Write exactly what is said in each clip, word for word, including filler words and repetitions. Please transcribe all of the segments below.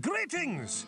Greetings!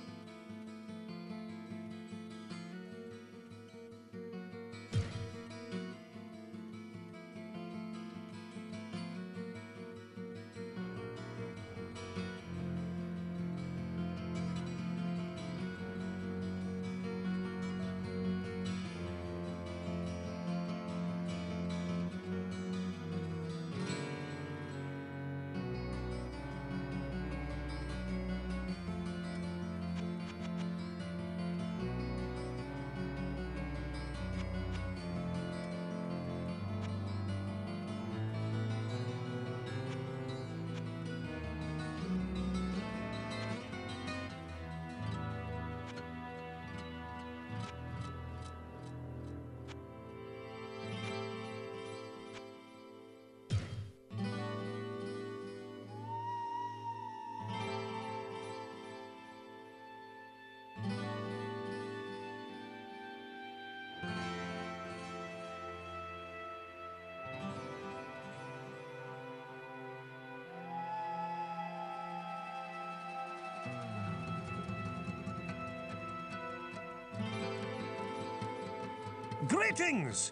Greetings!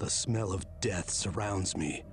The smell of death surrounds me.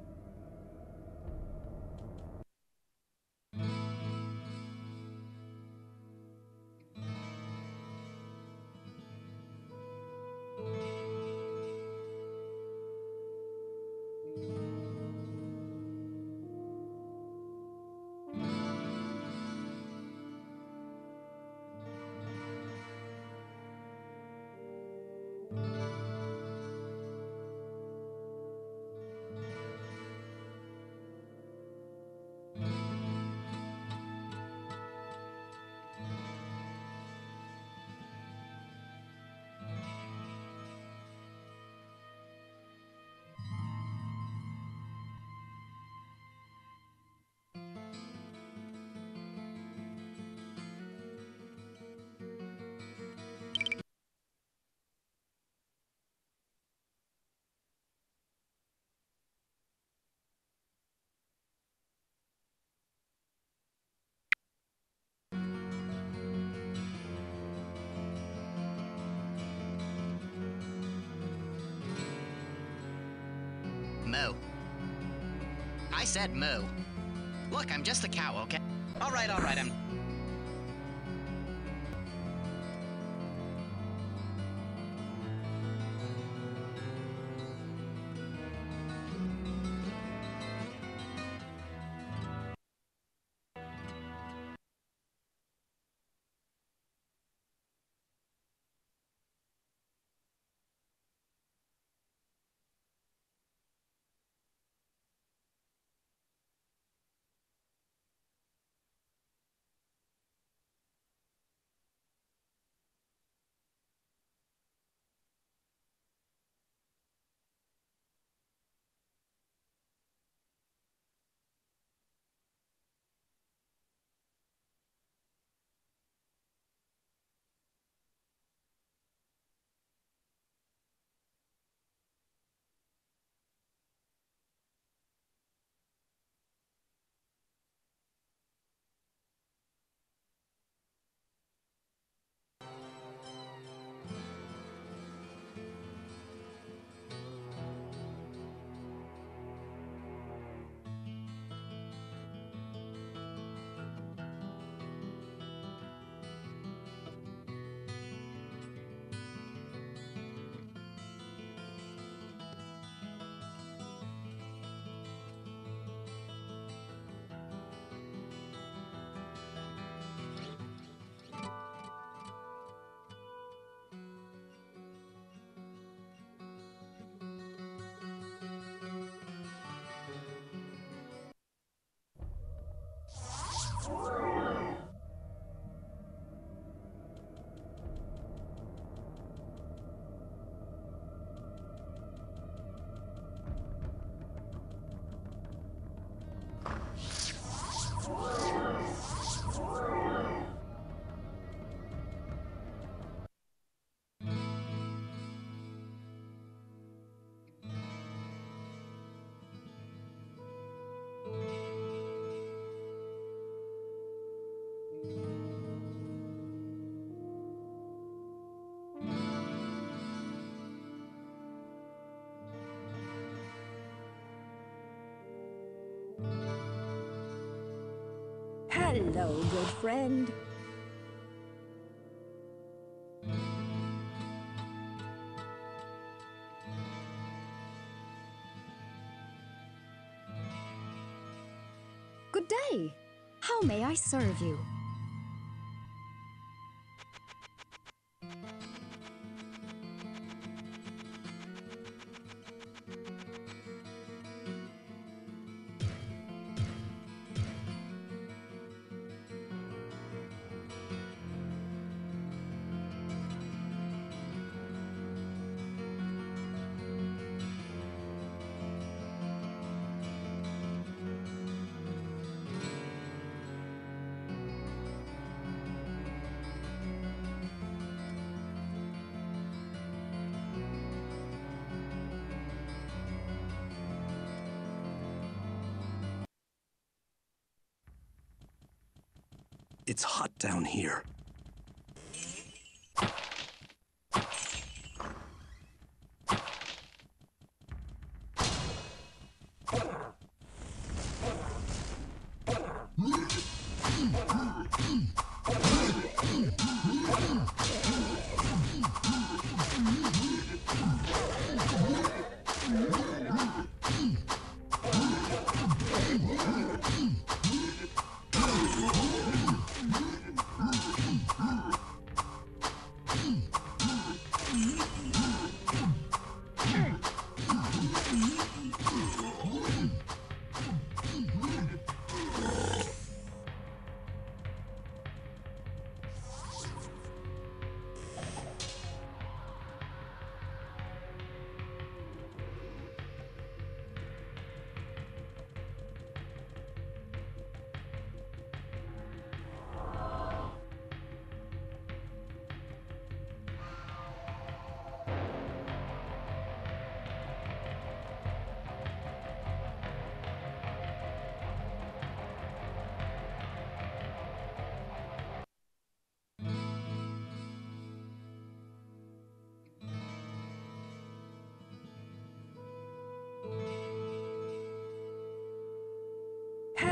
Mo. I said moo. Look, I'm just a cow, okay? All right, all right, I'm... Hello, good friend. Good day. How may I serve you? It's hot down here.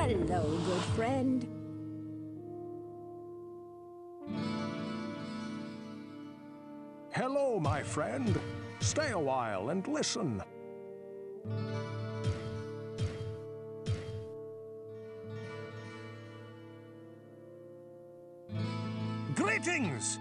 Hello, good friend. Hello, my friend. Stay a while and listen. Greetings!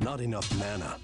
Not enough mana.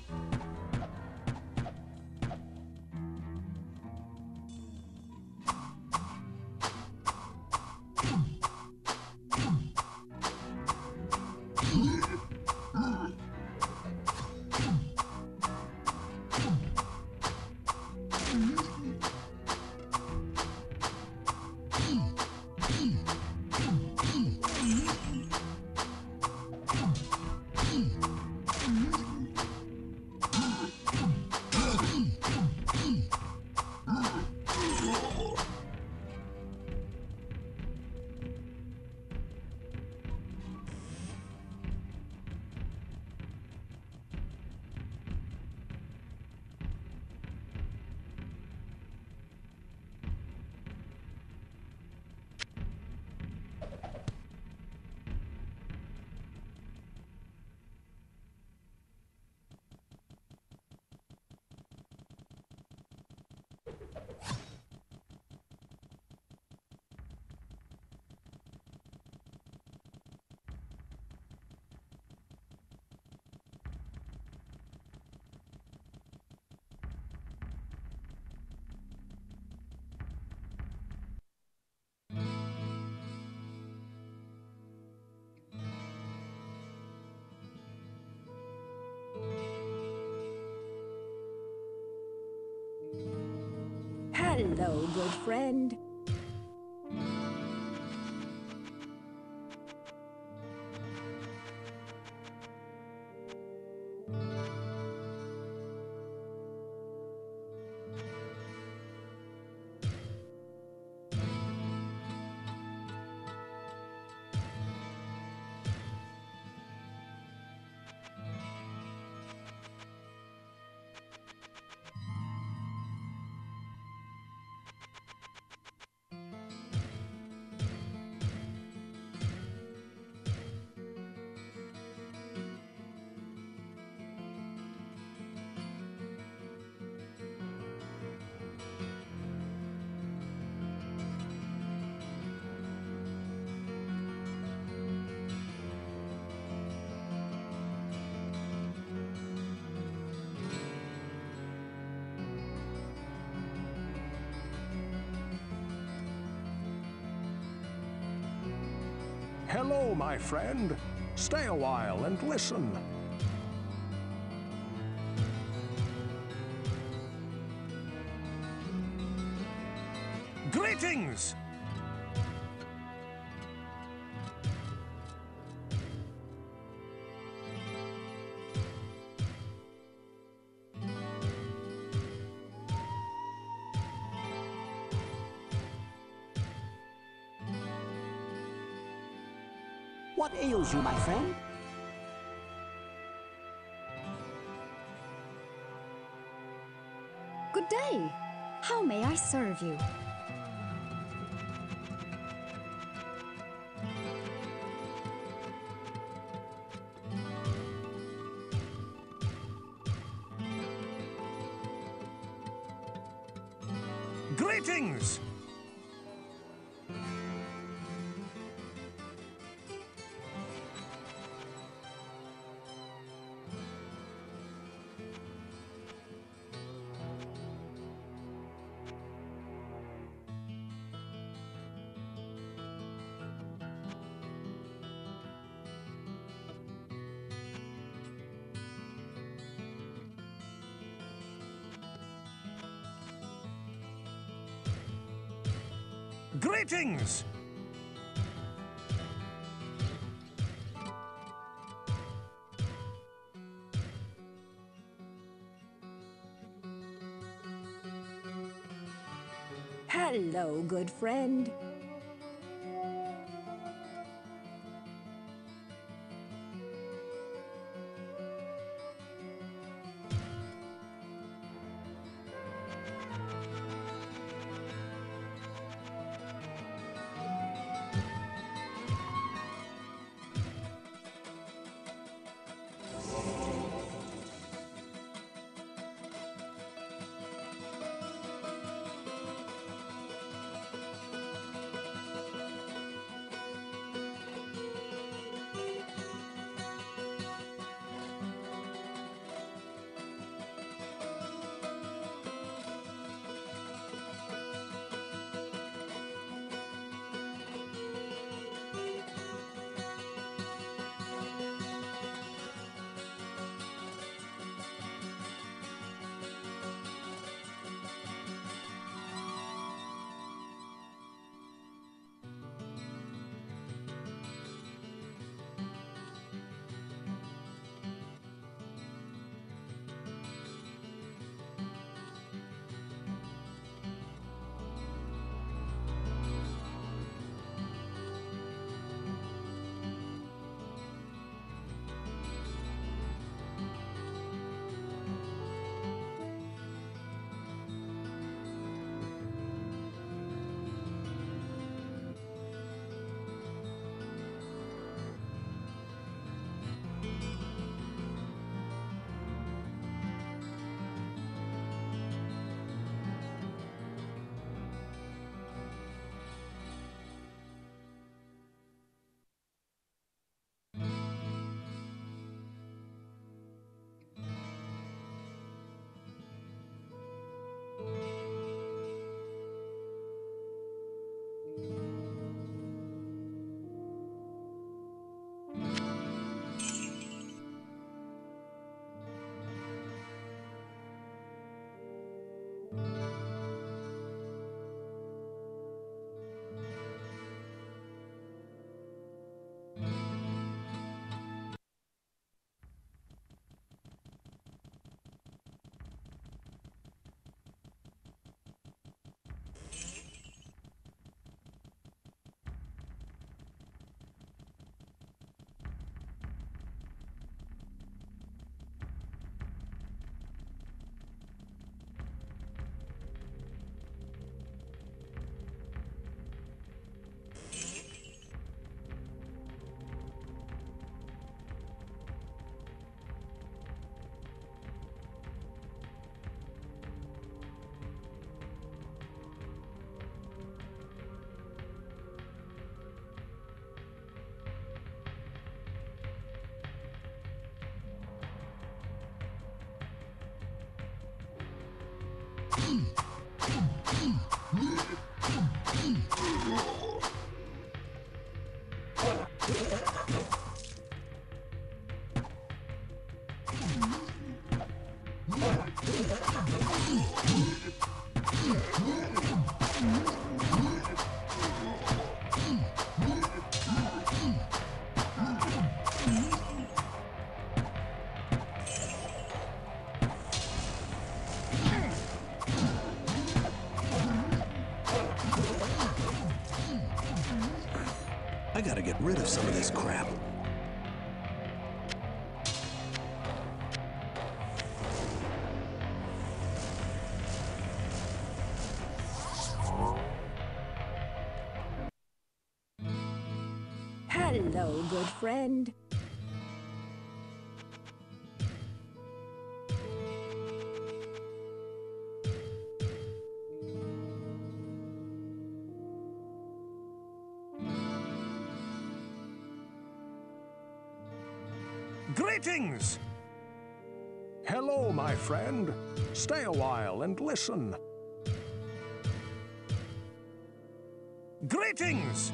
Hello, good friend. Hello, my friend. Stay a while and listen. Greetings! What ails you, my friend? Good day. How may I serve you? Greetings! Greetings! Hello, good friend. I gotta get rid of some of this crap. Hello, good friend. Greetings! Hello, my friend. Stay a while and listen. Greetings!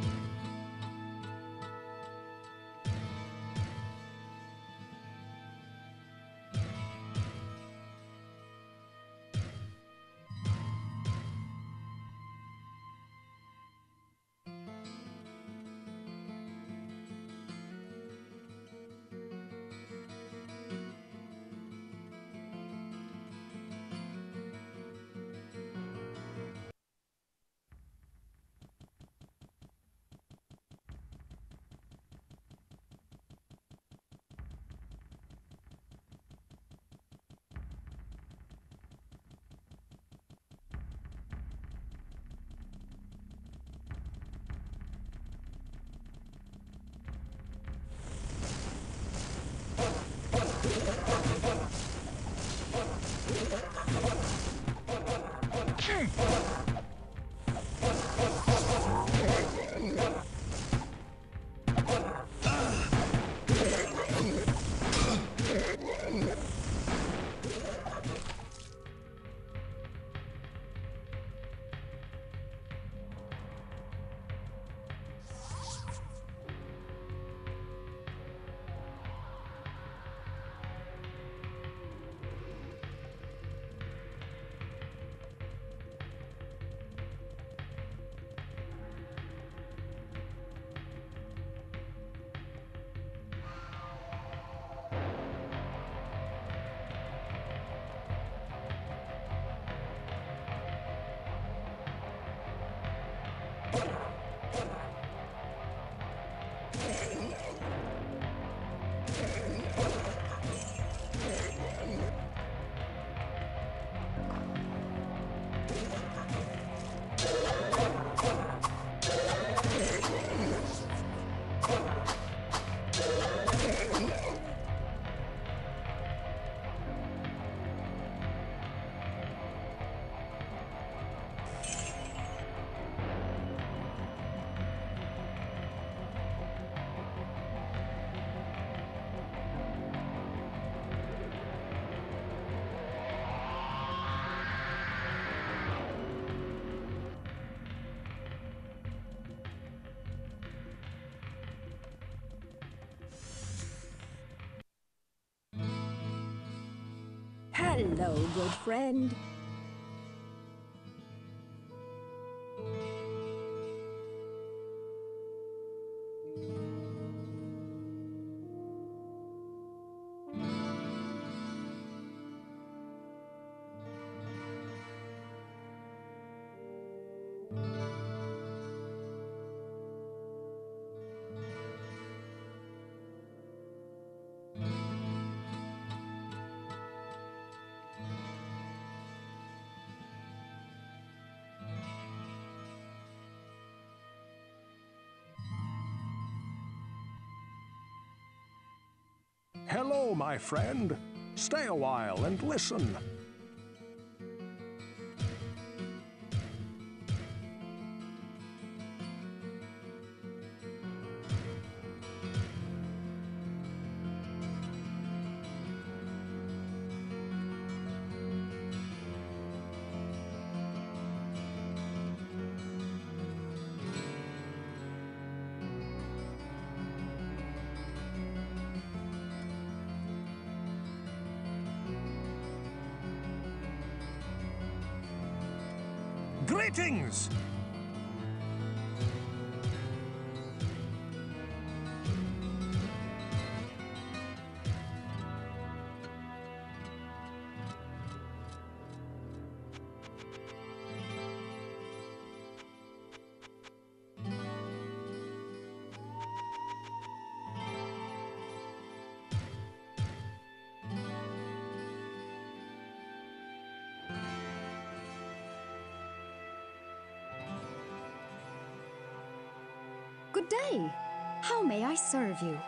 Hello, good friend. Hello, my friend. Stay a while and listen. Greetings! Good day. How may I serve you?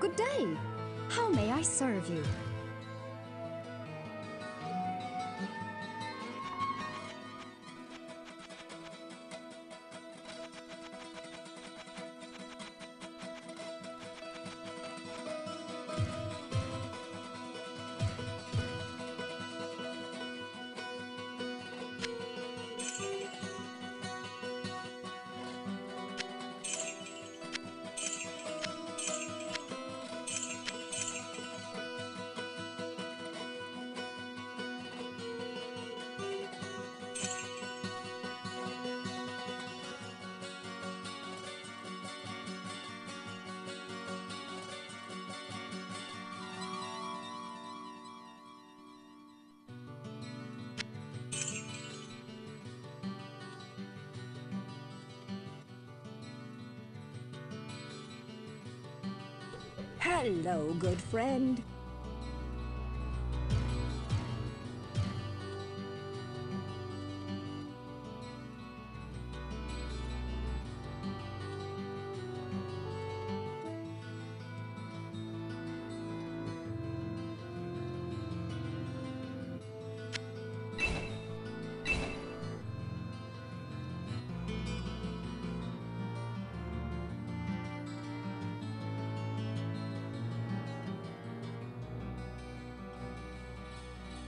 Good day. How may I serve you? Hello, good friend.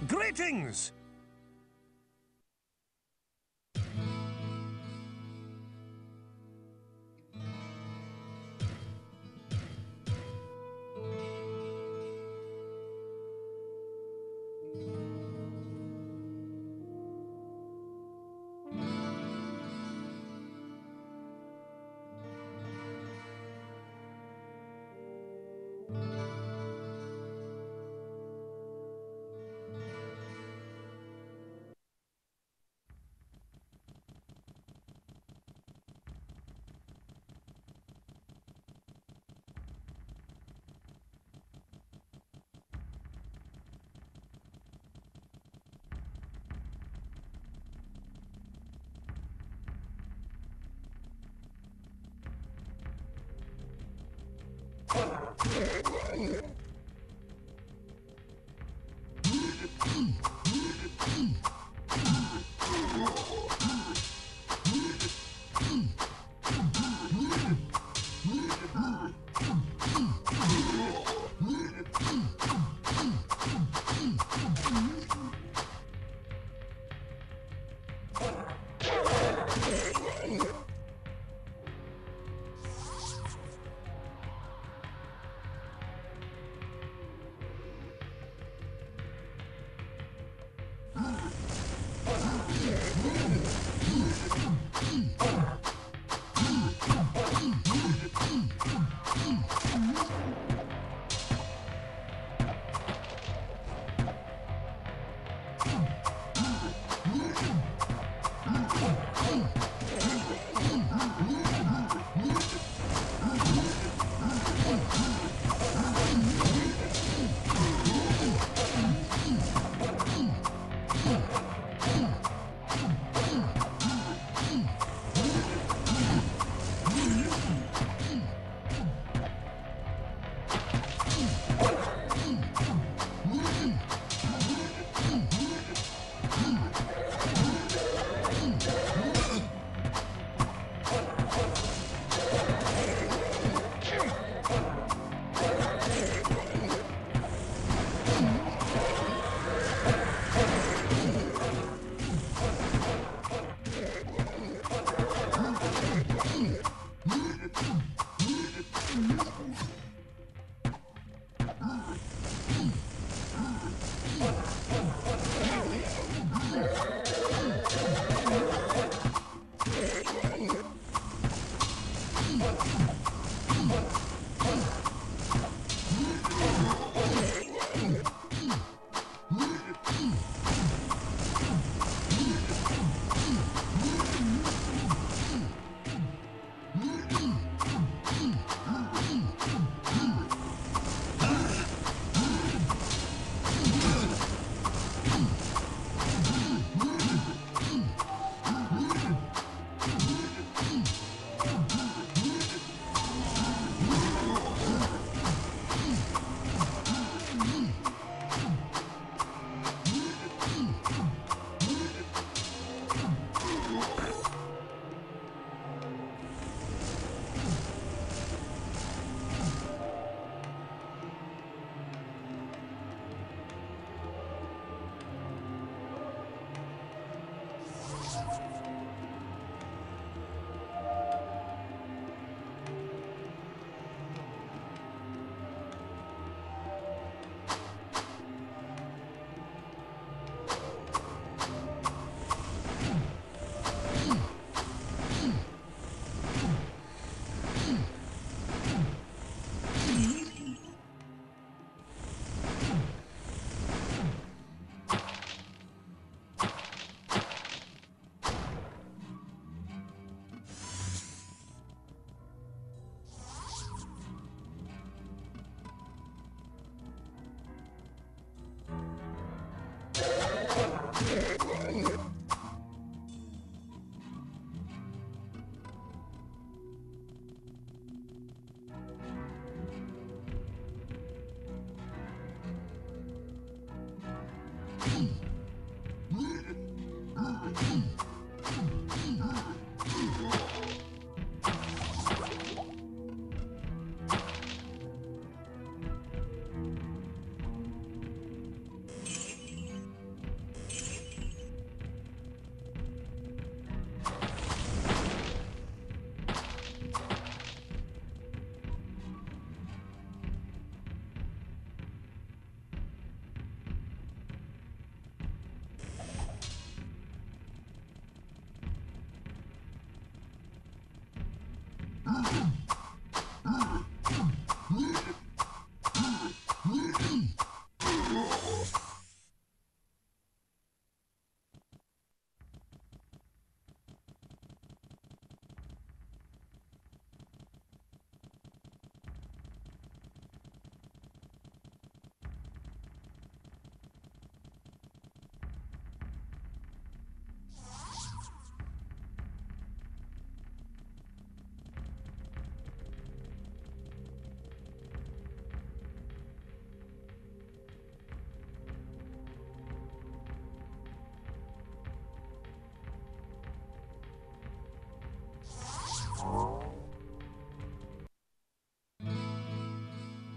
Greetings! Boom!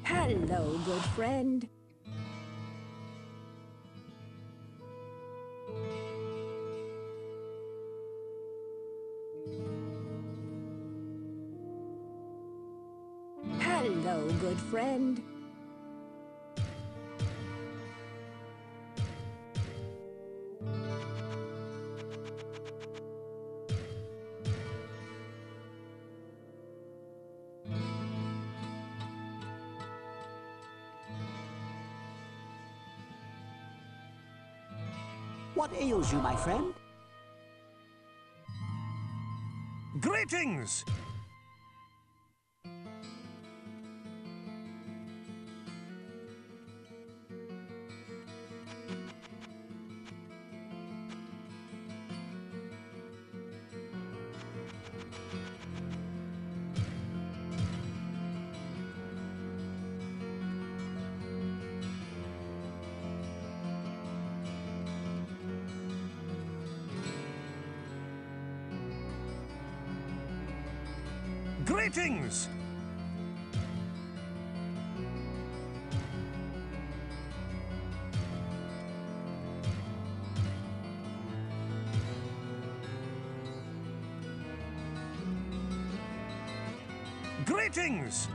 Hello, good friend. Hello, good friend. What ails you, my friend? Greetings! Greetings! Greetings!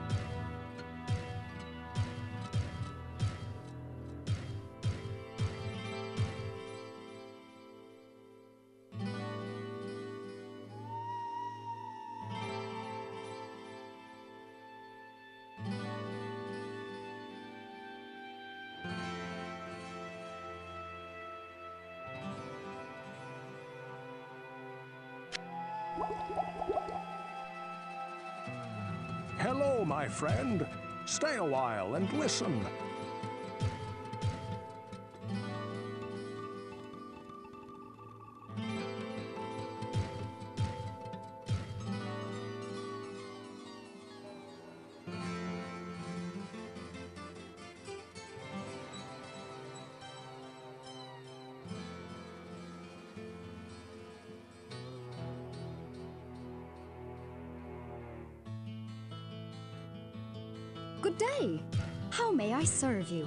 Hello, my friend. Stay a while and listen. Good day. How may I serve you?